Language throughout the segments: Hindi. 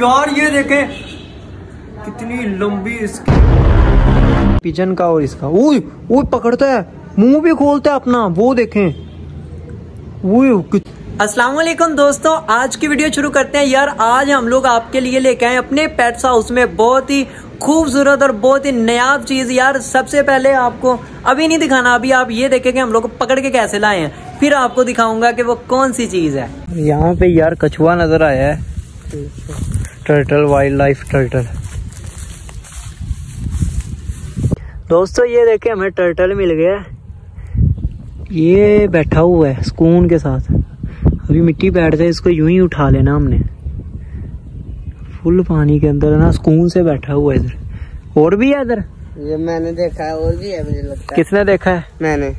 यार ये देखें कितनी लंबी इसकी पिजन का और इसका वो पकड़ता है, मुंह भी खोलता है अपना, वो देखें वो। अस्सलाम वालेकुम दोस्तों, आज की वीडियो शुरू करते हैं। यार आज हम लोग आपके लिए लेके आए अपने पेट्स हाउस में बहुत ही खूबसूरत और बहुत ही नायाब चीज। यार सबसे पहले आपको अभी नहीं दिखाना, अभी आप ये देखेंगे हम लोग पकड़ के कैसे लाए हैं, फिर आपको दिखाऊंगा कि वो कौन सी चीज है। यहाँ पे यार कछुआ नजर आया है, टर्टल, वाइल्ड लाइफ टर्टल। दोस्तों ये देखे हमें टर्टल मिल गया, ये बैठा हुआ है सुकून के साथ। अभी मिट्टी बैठ जाए इसको यूं ही उठा लेना हमने, फुल पानी के अंदर है ना, सुकून से बैठा हुआ है। इधर और भी है, इधर ये मैंने देखा है और भी है मुझे लगता है। किसने देखा है? मैंने।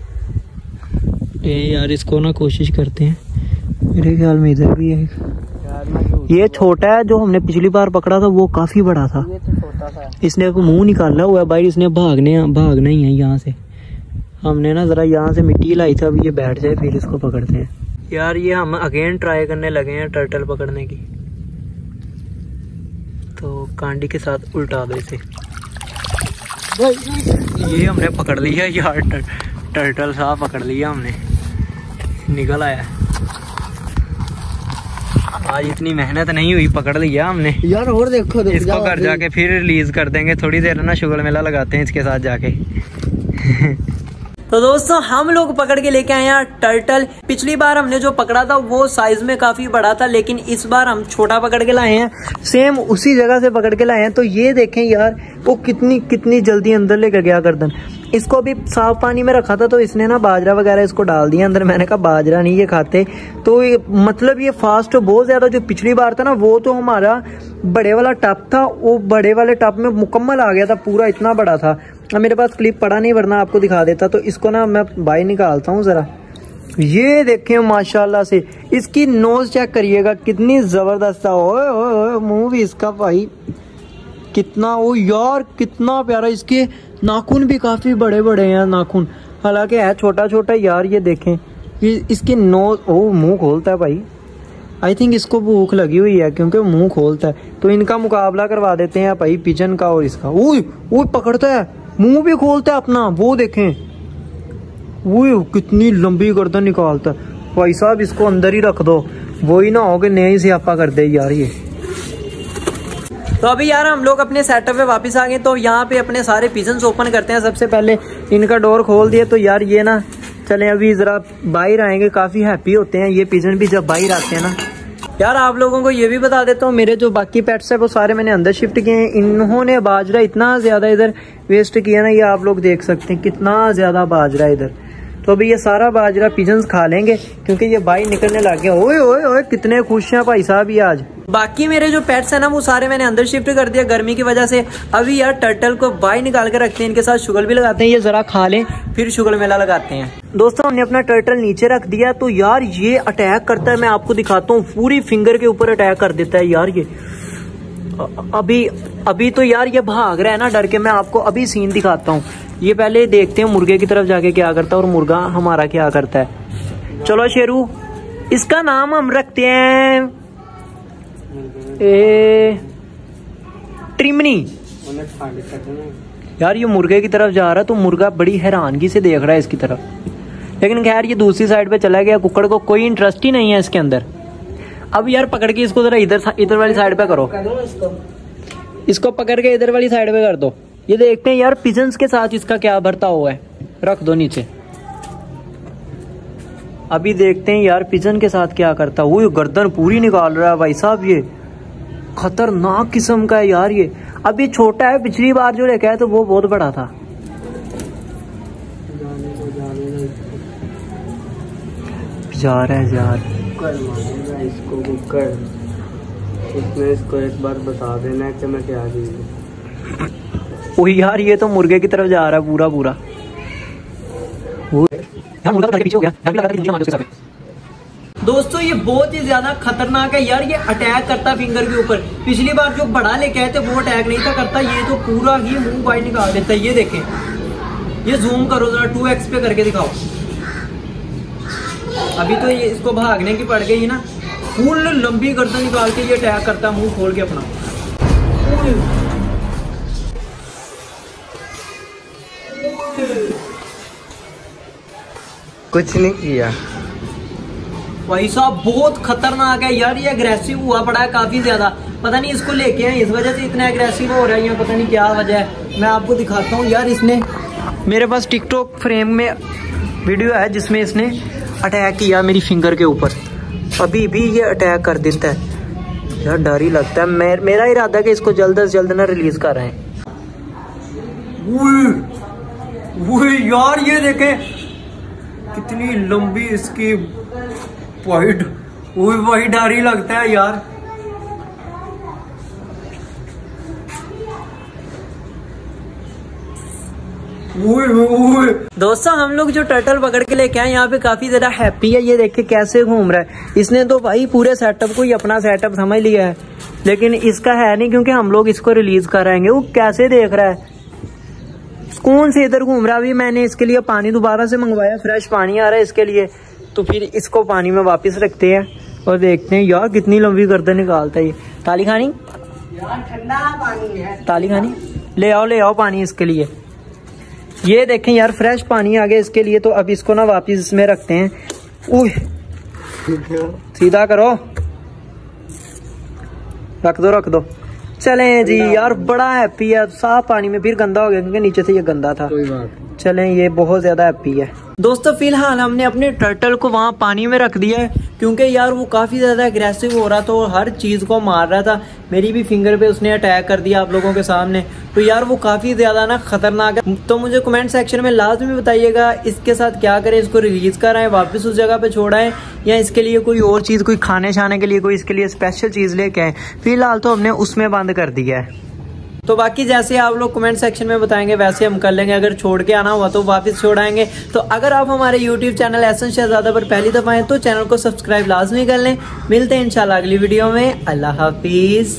ए यार इसको ना कोशिश करते हैं, मेरे ख्याल में इधर भी है। ये छोटा है, जो हमने पिछली बार पकड़ा था वो काफी बड़ा था, ये तो छोटा था। इसने मुंह निकाला हुआ है भाई, इसने भागना ही है यहाँ से। हमने ना जरा यहाँ से मिट्टी लाई थी, अब ये बैठ जाए फिर इसको पकड़ते हैं। यार ये हम अगेन ट्राई करने लगे हैं टर्टल पकड़ने की, तो कांडी के साथ उल्टा दो इसे। ये हमने पकड़ लिया यार, टर्टल साहब पकड़ लिया हमने, निकल आया। आज इतनी मेहनत नहीं हुई, पकड़ लिया हमने यार। और देखो इसको घर जाके फिर रिलीज कर देंगे, थोड़ी देर ना शुगर मेला लगाते हैं इसके साथ जाके। तो दोस्तों हम लोग पकड़ के लेके आए हैं टर्टल। पिछली बार हमने जो पकड़ा था वो साइज में काफी बड़ा था, लेकिन इस बार हम छोटा पकड़ के लाए हैं, सेम उसी जगह से पकड़ के लाए हैं। तो ये देखें यार वो कितनी जल्दी अंदर लेकर गया गर्दन। इसको अभी साफ पानी में रखा था तो इसने ना बाजरा वगैरह इसको डाल दिया अंदर। मैंने कहा बाजरा नहीं ये खाते, तो ये मतलब ये फास्ट बहुत ज्यादा। जो पिछली बार था ना वो तो हमारा बड़े वाला टप था, वो बड़े वाले टप में मुकम्मल आ गया था पूरा, इतना बड़ा था। अब मेरे पास क्लिप पड़ा नहीं वरना आपको दिखा देता। तो इसको ना मैं बाहर निकालता हूँ जरा, ये देखें माशाल्लाह से इसकी नोज चेक करिएगा कितनी जबरदस्त था। ओए ओए मुंह भी इसका भाई कितना, वो यार कितना प्यारा। इसके नाखून भी काफी बड़े बड़े हैं, नाखून हालांकि है छोटा छोटा। यार ये देखें ये इसके नोज, ओ मुंह खोलता है भाई। आई थिंक इसको भूख लगी हुई है क्योंकि मुंह खोलता है। तो इनका मुकाबला करवा देते हैं भाई पिजन का और इसका। वो पकड़ता है, मुंह भी खोलता है अपना, वो देखें वो कितनी लंबी गर्दन निकालता है भाई साहब। इसको अंदर ही रख दो, वही ना हो कि नहीं स्यापा कर दे यार ये। तो अभी यार हम लोग अपने सेटअप पे वापस आ गए, तो यहाँ पे अपने सारे पिजन्स ओपन करते हैं। सबसे पहले इनका डोर खोल दिया। तो यार ये ना चले अभी जरा बाहर आएंगे, काफी हैप्पी होते हैं ये पिजन भी जब बाहर आते हैं ना। यार आप लोगों को ये भी बता देता हूँ, मेरे जो बाकी पेट्स है वो सारे मैंने अंदर शिफ्ट किए हैं। इन्होंने बाजरा इतना ज्यादा इधर वेस्ट किया ना, ये आप लोग देख सकते हैं कितना ज्यादा बाजरा इधर। तो अभी ये सारा बाजरा पिजन्स खा लेंगे क्योंकि ये बाहर निकलने लग गया। ओए ओए ओए कितने खुश हैं भाई साहब ये आज। बाकी मेरे जो पेट्स है ना वो सारे मैंने अंदर शिफ्ट कर दिया गर्मी की वजह से। अभी यार टर्टल को बाहर निकाल के रखते हैं, इनके साथ शुगर भी लगाते हैं, ये जरा खा लें फिर शुगर मेला लगाते हैं। दोस्तों हमने अपना टर्टल नीचे रख दिया। तो यार ये अटैक करता है, मैं आपको दिखाता हूँ, पूरी फिंगर के ऊपर अटैक कर देता है यार ये। अभी तो यार ये भाग रहा है ना डर के, मैं आपको अभी सीन दिखाता हूँ। ये पहले देखते हैं मुर्गे की तरफ जाके क्या करता है और मुर्गा हमारा क्या करता है। चलो शेरू, इसका नाम हम रखते हैं ट्रिमनी। यार ये मुर्गे की तरफ जा रहा है तो मुर्गा बड़ी हैरानगी से देख रहा है इसकी तरफ, लेकिन खैर ये दूसरी साइड पे चला गया। कुक्कड़ को कोई इंटरेस्ट ही नहीं है इसके अंदर। अब यार पकड़ के इसको जरा इधर वाली साइड पे करो, इसको पकड़ के इधर वाली साइड पे कर दो। ये देखते हैं यार पिजन्स के साथ इसका क्या भरता हुआ है, रख दो नीचे। अभी देखते हैं यार पिजन के साथ क्या करता है। वो गर्दन पूरी निकाल रहा है भाई साहब, ये खतरनाक किस्म का है यार ये। अभी छोटा है, पिछली बार जो लेके आया तो वो बहुत बड़ा था। जा रहा है यार इसको कुकर, इसमें इसको एक बार बता देना कि मैं क्या चीज। ओ यार ये तो मुर्गे की तरफ जा रहा है पूरा पूरा। वो यार मुर्गा पीछे हो गया, डर लगा था मुझे उसके साथ। दोस्तों ये बहुत ही ज्यादा खतरनाक है यार, ये अटैक करता फिंगर के ऊपर। पिछली बार जो बड़ा लेके आए थे वो अटैक नहीं था करता, ये तो पूरा ही मुंह बाइट निकाल देता है। ये देखें, ये जूम करो जरा, 2x पे करके दिखाओ। अभी तो ये इसको भागने की पड़ गई ना, फुल लंबी गर्दन निकाल के ये अटैक करता है मुंह खोल के अपना। कुछ नहीं किया भाई साहब, बहुत खतरनाक है यार ये, अग्रेसिव हुआ पड़ा है काफी ज्यादा। पता नहीं इसको लेके हैं, इस वजह से इतना अग्रेसिव हो रहा है, पता नहीं क्या वजह है। मैं आपको दिखाता हूँ यार, इसने मेरे पास टिकटॉक फ्रेम में वीडियो है जिसमें इसने अटैक किया मेरी फिंगर के ऊपर, अभी भी ये अटैक कर देता है यार, डर ही लगता है। मेरा इरादा है कि इसको जल्द से जल्द ना रिलीज कर रहे हैं यार। ये देखें कितनी लंबी इसकी पॉइंट, वही डर ही लगता है यार। दोस्तों हम लोग जो टर्टल पकड़ के लेके आए यहाँ पे काफी ज्यादा हैप्पी है, ये देख के कैसे घूम रहा है। इसने तो भाई पूरे सेटअप को ही अपना सेटअप समझ लिया है, लेकिन इसका है नहीं क्योंकि हम लोग इसको रिलीज कराएंगे। वो कैसे देख रहा है, कौन से इधर घूम रहा है। अभी मैंने इसके लिए पानी दोबारा से मंगवाया, फ्रेश पानी आ रहा है इसके लिए, तो फिर इसको पानी में वापस रखते हैं और देखते हैं यार कितनी लंबी गर्दन निकालता है ये। ताली खानी यार, ठंडा पानी है, ताली खानी ले आओ पानी इसके लिए। ये देखें यार फ्रेश पानी आ गया इसके लिए, तो अब इसको ना वापस इसमें रखते हैं। ओह सीधा करो, रख दो। चलें जी यार, बड़ा हैप्पी है। साफ पानी में फिर गंदा हो गया क्योंकि नीचे से ये गंदा था। चलें ये बहुत ज्यादा हैप्पी है। दोस्तों फिलहाल हमने अपने टर्टल को वहाँ पानी में रख दिया है क्योंकि यार वो काफी ज्यादा अग्रेसिव हो रहा था और हर चीज को मार रहा था। मेरी भी फिंगर पे उसने अटैक कर दिया आप लोगों के सामने, तो यार वो काफी ज्यादा ना खतरनाक है। तो मुझे कमेंट सेक्शन में लाजमी में बताइएगा इसके साथ क्या करें, इसको रिलीज कराएं, वापस उस जगह पे छोड़ाएं, या इसके लिए कोई और चीज, कोई खाने छाने के लिए कोई इसके लिए स्पेशल चीज लेके आए। फिलहाल तो हमने उसमें बंद कर दिया है, तो बाकी जैसे आप लोग कमेंट सेक्शन में बताएंगे वैसे हम कर लेंगे। अगर छोड़ के आना हुआ तो वापस छोड़ाएंगे। तो अगर आप हमारे YouTube चैनल अहसन शहज़ादा पर पहली दफ़ा हैं तो चैनल को सब्सक्राइब लाजमी कर लें। मिलते हैं इंशाल्लाह अगली वीडियो में। अल्लाह हाफिज़।